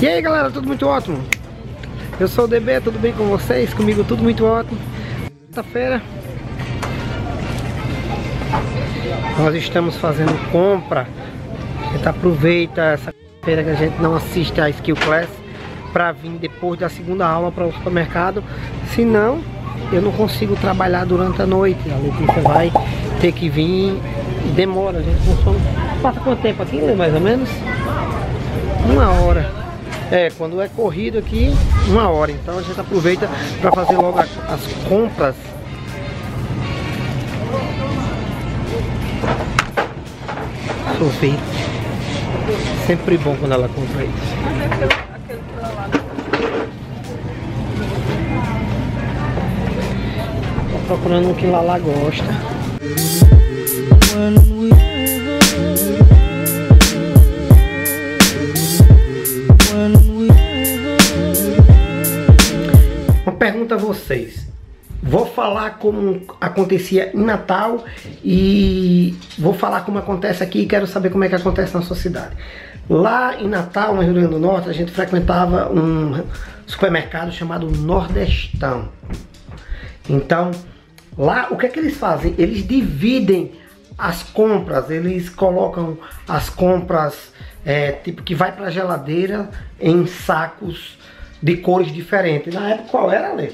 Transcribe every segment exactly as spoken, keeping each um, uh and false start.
E aí galera, tudo muito ótimo? Eu sou o D B, tudo bem com vocês? Comigo tudo muito ótimo. Quarta-feira nós estamos fazendo compra. A gente aproveita essa feira que a gente não assiste a Skill Class para vir depois da segunda aula para o supermercado, senão eu não consigo trabalhar durante a noite. A Letícia vai ter que vir, demora, a gente consome. Passa quanto tempo aqui, mais ou menos? Uma hora. É, quando é corrido aqui, uma hora. Então a gente aproveita para fazer logo as compras. Sorvete. Sempre bom quando ela compra isso. Procurando o que Lala gosta. Uma pergunta a vocês. Vou falar como acontecia em Natal e vou falar como acontece aqui e quero saber como é que acontece na sua cidade. Lá em Natal, no Rio Grande do Norte, a gente frequentava um supermercado chamado Nordestão. Então, lá, o que é que eles fazem? Eles dividem as compras, eles colocam as compras é, tipo que vai para a geladeira em sacos de cores diferentes. Na época, qual era, Lê?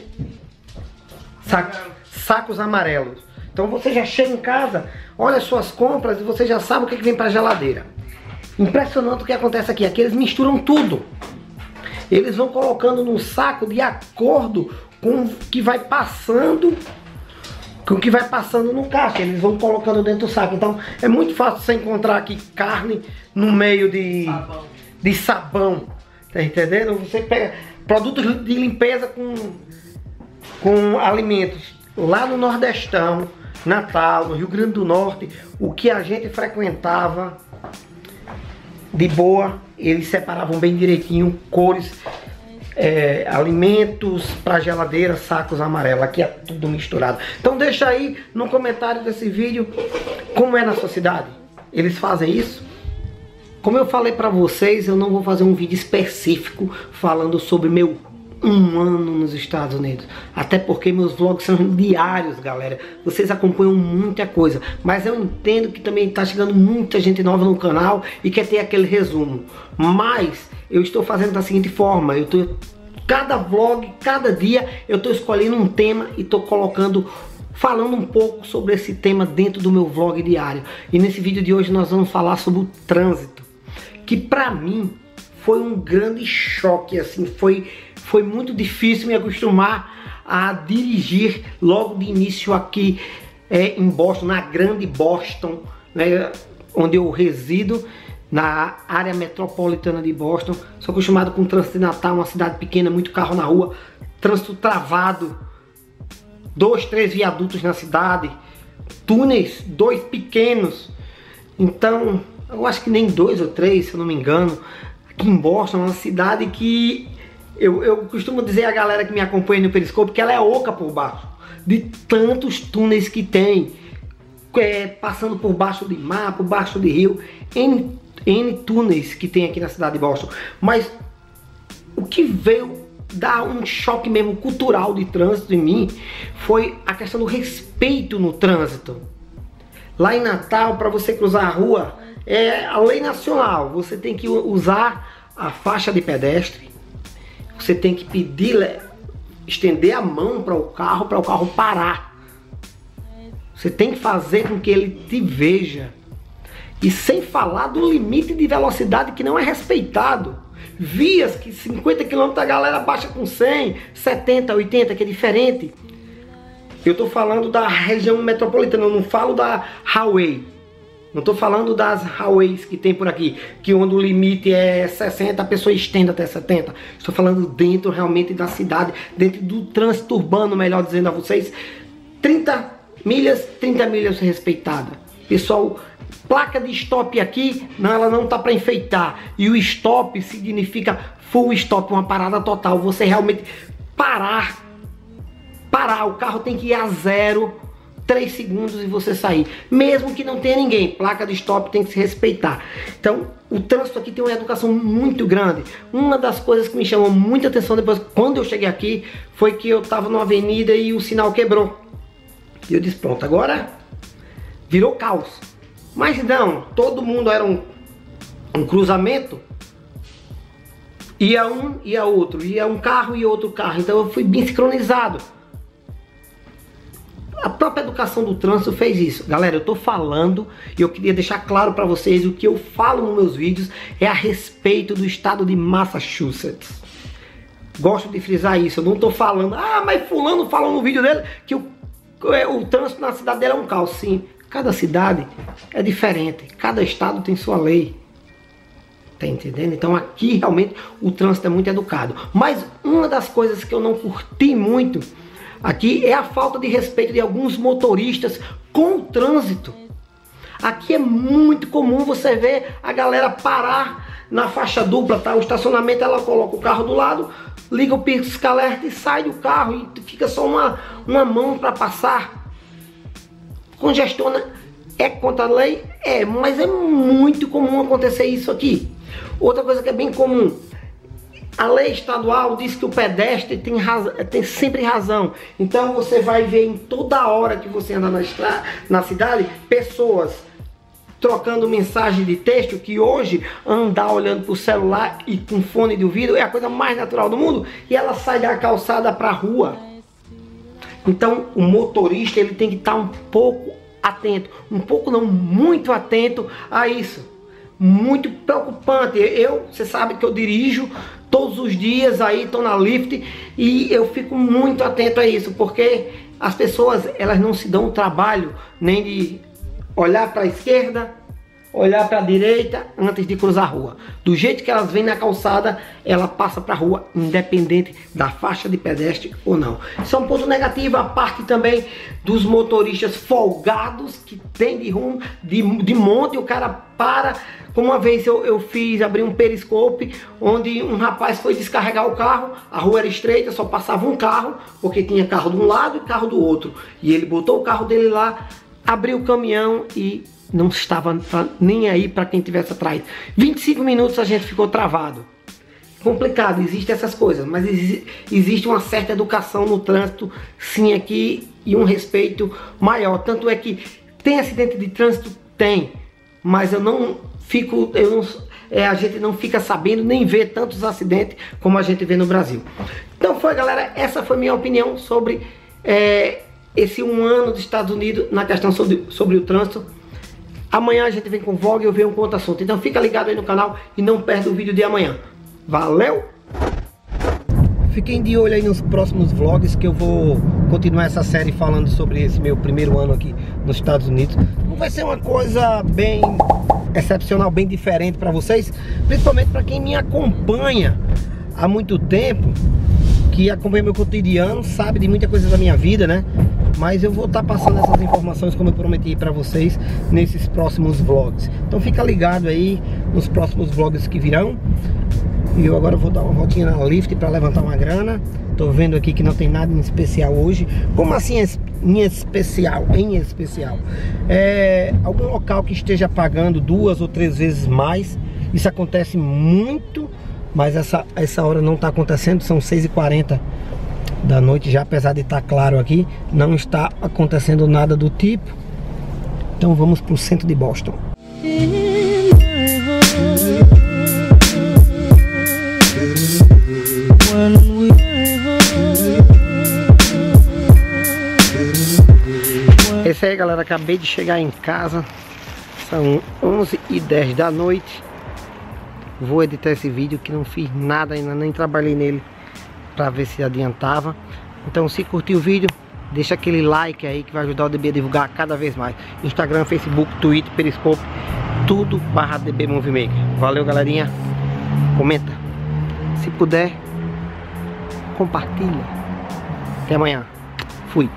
Sacos, sacos amarelos. Então você já chega em casa, olha as suas compras e você já sabe o que, é que vem para a geladeira. Impressionante o que acontece aqui. Aqui eles misturam tudo. Eles vão colocando num saco de acordo com o que vai passando, com o que vai passando no caixa, eles vão colocando dentro do saco. Então é muito fácil você encontrar aqui carne no meio de sabão, de sabão, tá entendendo? Você pega produtos de limpeza com, com alimentos. Lá no Nordestão, Natal, no Rio Grande do Norte, o que a gente frequentava de boa, eles separavam bem direitinho, cores, É, alimentos para geladeira, sacos amarelos, aqui é tudo misturado. Então deixa aí no comentário desse vídeo como é na sua cidade. Eles fazem isso? Como eu falei para vocês, eu não vou fazer um vídeo específico falando sobre meu um ano nos Estados Unidos, até porque meus vlogs são diários, galera. Vocês acompanham muita coisa, mas eu entendo que também tá chegando muita gente nova no canal e quer ter aquele resumo. Mas eu estou fazendo da seguinte forma: eu tô cada vlog, cada dia eu tô escolhendo um tema e tô colocando, falando um pouco sobre esse tema dentro do meu vlog diário. E nesse vídeo de hoje nós vamos falar sobre o trânsito, que para mim foi um grande choque, assim, foi Foi muito difícil me acostumar a dirigir logo de início aqui é, em Boston, na grande Boston, né, onde eu resido, na área metropolitana de Boston. Sou acostumado com o trânsito de Natal, uma cidade pequena, muito carro na rua, trânsito travado, dois, três viadutos na cidade, túneis, dois pequenos. Então, eu acho que nem dois ou três, se eu não me engano. Aqui em Boston, uma cidade que... Eu, eu costumo dizer à galera que me acompanha no Periscope que ela é oca por baixo, de tantos túneis que tem, é, passando por baixo de mar, por baixo de rio, N, N túneis que tem aqui na cidade de Boston. Mas o que veio dar um choque mesmo cultural de trânsito em mim foi a questão do respeito no trânsito. Lá em Natal, para você cruzar a rua, é a lei nacional, você tem que usar a faixa de pedestre, você tem que pedir, estender a mão para o carro, para o carro parar. Você tem que fazer com que ele te veja. E sem falar do limite de velocidade que não é respeitado. Vias que cinquenta quilômetros a galera baixa com cem, setenta, oitenta, que é diferente. Eu tô falando da região metropolitana, eu não falo da highway. Não tô falando das highways que tem por aqui, que onde o limite é sessenta, a pessoa estende até setenta. Estou falando dentro realmente da cidade, dentro do trânsito urbano, melhor dizendo a vocês. trinta milhas, trinta milhas respeitada. Pessoal, placa de stop aqui, não, ela não tá para enfeitar. E o stop significa full stop, uma parada total. Você realmente parar, parar, o carro tem que ir a zero, três segundos e você sair. Mesmo que não tenha ninguém, placa de stop tem que se respeitar. Então, o trânsito aqui tem uma educação muito grande. Uma das coisas que me chamou muita atenção depois, quando eu cheguei aqui, foi que eu tava numa avenida e o sinal quebrou. E eu disse, pronto, agora virou caos. Mas não, todo mundo era um, um cruzamento. Ia um, ia outro, ia um carro e outro carro. Então eu fui bem sincronizado. A própria educação do trânsito fez isso. Galera, eu tô falando e eu queria deixar claro para vocês, o que eu falo nos meus vídeos é a respeito do estado de Massachusetts. Gosto de frisar isso, eu não tô falando, ah, mas fulano falou no vídeo dele que o, o trânsito na cidade dela é um caos. Sim, cada cidade é diferente, cada estado tem sua lei. Tá entendendo? Então aqui realmente o trânsito é muito educado. Mas uma das coisas que eu não curti muito aqui é a falta de respeito de alguns motoristas com o trânsito. Aqui é muito comum você ver a galera parar na faixa dupla, tá? O estacionamento, ela coloca o carro do lado, liga o pisca-alerta e sai do carro e fica só uma, uma mão para passar. Congestiona, é contra a lei? É, mas é muito comum acontecer isso aqui. Outra coisa que é bem comum, a lei estadual diz que o pedestre tem, razão, tem sempre razão. Então você vai ver em toda hora que você anda na, estrada, na cidade, pessoas trocando mensagem de texto, que hoje andar olhando para o celular e com fone de ouvido é a coisa mais natural do mundo, e ela sai da calçada para a rua. Então o motorista, ele tem que estar um pouco atento, um pouco não, muito atento a isso. Muito preocupante. Eu, você sabe que eu dirijo todos os dias, aí tô na Lyft, e eu fico muito atento a isso, porque as pessoas, elas não se dão o trabalho nem de olhar para a esquerda, olhar para a direita antes de cruzar a rua. Do jeito que elas vêm na calçada, ela passa para a rua, independente da faixa de pedestre ou não. Isso é um ponto negativo. A parte também dos motoristas folgados, que tem de rumo, de, de monte, o cara para. Como uma vez eu, eu fiz, abri um periscope, onde um rapaz foi descarregar o carro, a rua era estreita, só passava um carro, porque tinha carro de um lado e carro do outro. E ele botou o carro dele lá, abriu o caminhão e não estava nem aí para quem tivesse atrás. vinte e cinco minutos a gente ficou travado. Complicado, existem essas coisas, mas exi existe uma certa educação no trânsito, sim, aqui, e um respeito maior. Tanto é que tem acidente de trânsito? Tem, mas eu não fico, eu não, é, a gente não fica sabendo nem vê tantos acidentes como a gente vê no Brasil. Então foi, galera, essa foi minha opinião sobre é, esse um ano dos Estados Unidos na questão sobre, sobre o trânsito. Amanhã a gente vem com vlog e eu venho com outro assunto. Então fica ligado aí no canal e não perde o vídeo de amanhã. Valeu! Fiquem de olho aí nos próximos vlogs, que eu vou continuar essa série falando sobre esse meu primeiro ano aqui nos Estados Unidos. Não vai ser uma coisa bem excepcional, bem diferente para vocês, principalmente para quem me acompanha há muito tempo, que acompanha meu cotidiano, sabe de muita coisa da minha vida, né? Mas eu vou estar passando essas informações, como eu prometi para vocês, nesses próximos vlogs. Então fica ligado aí nos próximos vlogs que virão. E eu agora vou dar uma voltinha na Lyft para levantar uma grana. Tô vendo aqui que não tem nada em especial hoje. Como assim em especial? Em especial é algum local que esteja pagando duas ou três vezes mais. Isso acontece muito, mas essa, essa hora não está acontecendo. São seis e quarenta da noite já, apesar de estar claro aqui, não está acontecendo nada do tipo. Então vamos para o centro de Boston. É isso aí, galera, acabei de chegar em casa. São onze e dez da noite. Vou editar esse vídeo, que não fiz nada ainda, nem trabalhei nele, para ver se adiantava. Então, se curtiu o vídeo, Deixa aquele like aí que vai ajudar o D B a divulgar cada vez mais. Instagram, Facebook, Twitter, Periscope, tudo barra D B Movie Maker. Valeu, galerinha. Comenta. Se puder, compartilha. Até amanhã. Fui.